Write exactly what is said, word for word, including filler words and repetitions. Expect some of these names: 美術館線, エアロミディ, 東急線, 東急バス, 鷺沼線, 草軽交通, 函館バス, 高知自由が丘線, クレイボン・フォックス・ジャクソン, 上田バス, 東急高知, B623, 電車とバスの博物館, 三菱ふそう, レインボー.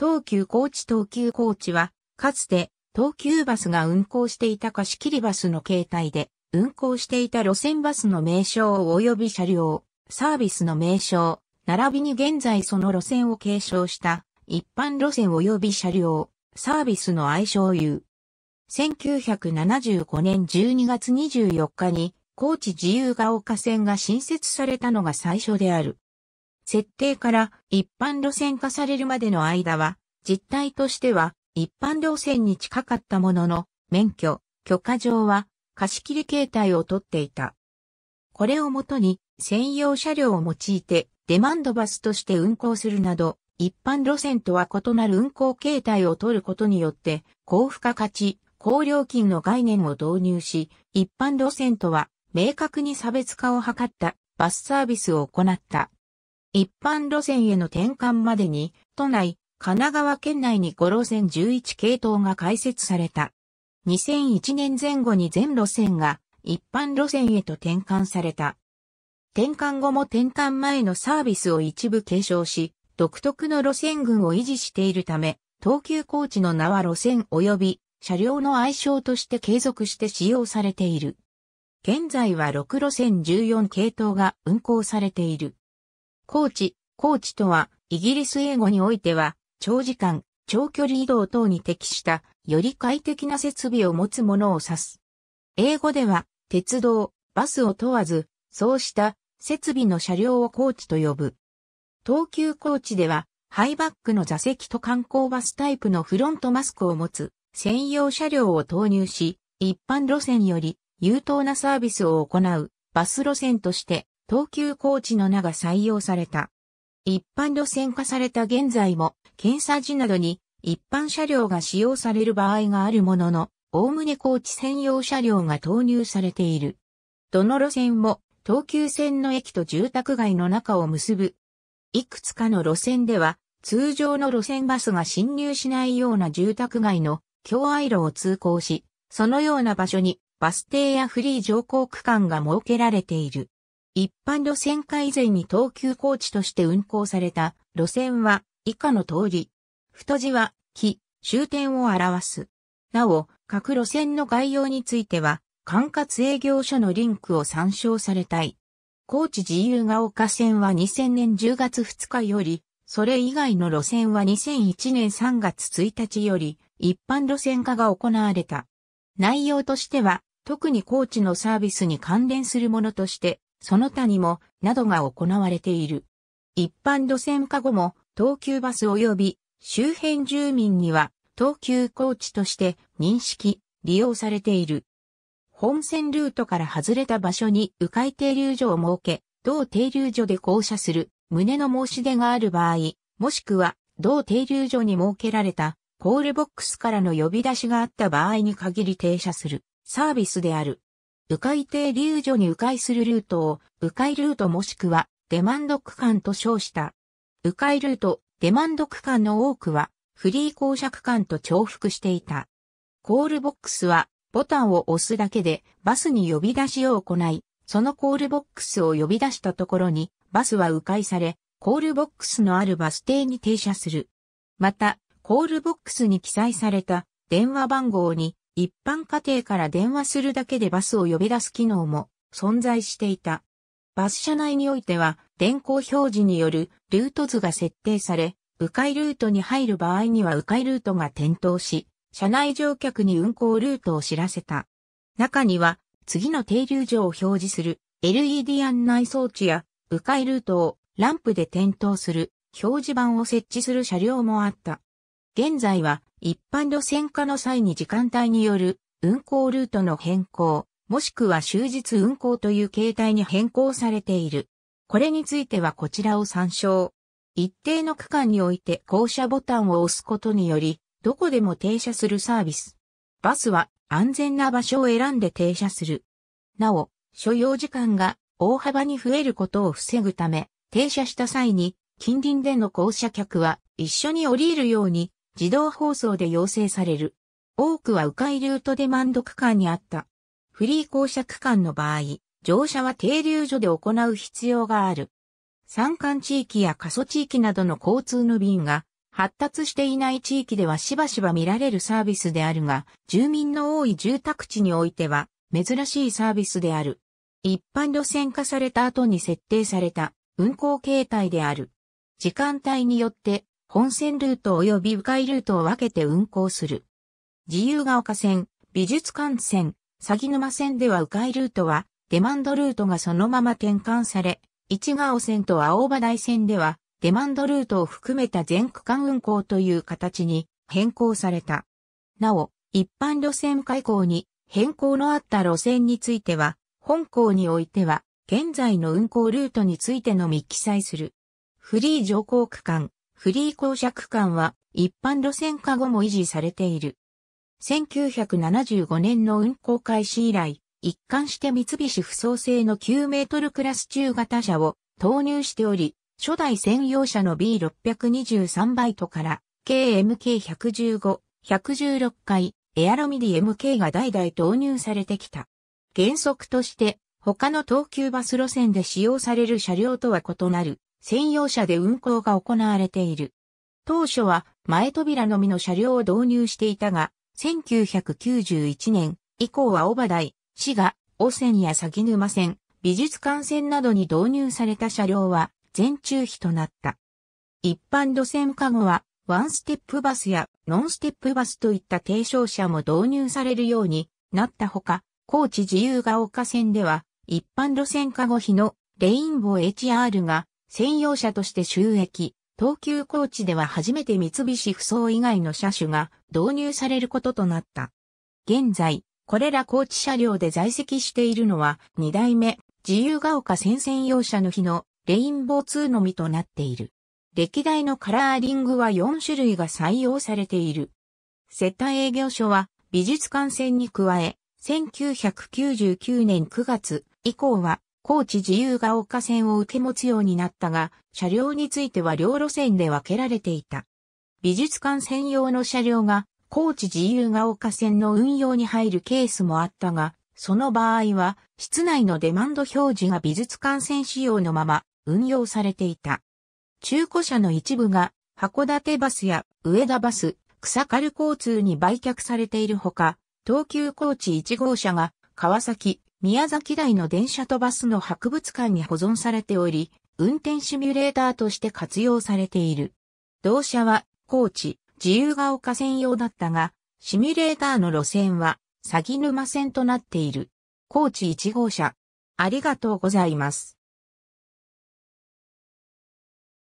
東急高知東急高知は、かつて東急バスが運行していた貸切バスの形態で、運行していた路線バスの名称及び車両、サービスの名称、並びに現在その路線を継承した一般路線及び車両、サービスの愛称有。せんきゅうひゃくななじゅうごねんじゅうにがつにじゅうよっかに高知自由が丘線が新設されたのが最初である。設定から一般路線化されるまでの間は、実態としては一般路線に近かったものの、免許、許可上は貸切形態をとっていた。これをもとに専用車両を用いて、デマンドバスとして運行するなど、一般路線とは異なる運行形態を取ることによって、高付加価値、高料金の概念を導入し、一般路線とは明確に差別化を図ったバスサービスを行った。一般路線への転換までに、都内、神奈川県内にご路線じゅういち系統が開設された。にせんいちねんぜん後に全路線が一般路線へと転換された。転換後も転換前のサービスを一部継承し、独特の路線群を維持しているため、東急高知の名は路線及び車両の愛称として継続して使用されている。現在はろく路線じゅうよん系統が運行されている。高知、高知とは、イギリス英語においては、長時間、長距離移動等に適した、より快適な設備を持つものを指す。英語では、鉄道、バスを問わず、そうした設備の車両を高知と呼ぶ。東急高知ではハイバックの座席と観光バスタイプのフロントマスクを持つ専用車両を投入し、一般路線より優等なサービスを行うバス路線として東急高知の名が採用された。一般路線化された現在も検査時などに一般車両が使用される場合があるものの、おおむね高知専用車両が投入されている。どの路線も東急線の駅と住宅街の中を結ぶ。いくつかの路線では、通常の路線バスが進入しないような住宅街の境愛路を通行し、そのような場所にバス停やフリー乗降区間が設けられている。一般路線化以前に東急高知として運行された路線は以下の通り。太字は、起、終点を表す。なお、各路線の概要については、管轄営業所のリンクを参照されたい。高知自由が丘線はにせんねんじゅうがつふつかより、それ以外の路線はにせんいちねんさんがつついたちより一般路線化が行われた。内容としては、特に高知のサービスに関連するものとして、その他にも、などが行われている。一般路線化後も、東急バス及び周辺住民には、東急高知として認識、利用されている。本線ルートから外れた場所に迂回停留所を設け、同停留所で降車する旨の申し出がある場合、もしくは同停留所に設けられたコールボックスからの呼び出しがあった場合に限り停車するサービスである。迂回停留所に迂回するルートを迂回ルートもしくはデマンド区間と称した。迂回ルート、デマンド区間の多くはフリー降車区間と重複していた。コールボックスはボタンを押すだけでバスに呼び出しを行い、そのコールボックスを呼び出したところにバスは迂回され、コールボックスのあるバス停に停車する。また、コールボックスに記載された電話番号に一般家庭から電話するだけでバスを呼び出す機能も存在していた。バス車内においては電光表示によるルート図が設定され、迂回ルートに入る場合には迂回ルートが点灯し、車内乗客に運行ルートを知らせた。中には、次の停留所を表示する エルイーディー 案内装置や、迂回ルートをランプで点灯する表示板を設置する車両もあった。現在は、一般路線化の際に時間帯による運行ルートの変更、もしくは終日運行という形態に変更されている。これについてはこちらを参照。一定の区間において降車ボタンを押すことにより、どこでも停車するサービス。バスは安全な場所を選んで停車する。なお、所要時間が大幅に増えることを防ぐため、停車した際に近隣での降車客は一緒に降りるように自動放送で要請される。多くは迂回ルートデマンド区間にあった。フリー降車区間の場合、乗車は停留所で行う必要がある。山間地域や過疎地域などの交通の便が、発達していない地域ではしばしば見られるサービスであるが、住民の多い住宅地においては珍しいサービスである。一般路線化された後に設定された運行形態である。時間帯によって本線ルート及び迂回ルートを分けて運行する。自由が丘線、美術館線、鷺沼線では迂回ルートはデマンドルートがそのまま転換され、一号線と青葉台線ではデマンドルートを含めた全区間運行という形に変更された。なお、一般路線開校に変更のあった路線については、本項においては、現在の運行ルートについてのみ記載する。フリー乗降区間、フリー降車区間は一般路線化後も維持されている。せんきゅうひゃくななじゅうごねんの運行開始以来、一貫して三菱ふそう製のきゅうメートルクラス中型車を投入しており、初代専用車の ビーろくにさん バイトから ケーエムケーいちいちご、ひゃくじゅうろっかい、エアロミディ エムケー が代々投入されてきた。原則として他の東急バス路線で使用される車両とは異なる専用車で運行が行われている。当初は前扉のみの車両を導入していたが、せんきゅうひゃくきゅうじゅういちねん以降は青葉台、滋賀、尾線や鷺沼線、美術館線などに導入された車両は、全中費となった。一般路線化後は、ワンステップバスやノンステップバスといった低床車も導入されるようになったほか、高知自由が丘線では、一般路線化後比のレインボー エイチアール が専用車として収益、東急高知では初めて三菱ふそう以外の車種が導入されることとなった。現在、これら高知車両で在籍しているのは、に代目、自由が丘線専用車の比のレインボーツーのみとなっている。歴代のカラーリングはよんしゅるいが採用されている。接待営業所は美術館線に加え、せんきゅうひゃくきゅうじゅうきゅうねんくがつ以降は高知自由が丘線を受け持つようになったが、車両については両路線で分けられていた。美術館専用の車両が高知自由が丘線の運用に入るケースもあったが、その場合は室内のデマンド表示が美術館線仕様のまま、運用されていた。中古車の一部が函館バスや上田バス、草軽交通に売却されているほか、東急高知いちごうしゃが川崎、宮崎台の電車とバスの博物館に保存されており、運転シミュレーターとして活用されている。同車は高知、自由が丘専用だったが、シミュレーターの路線は鷺沼線となっている。高知いちごうしゃ。ありがとうございます。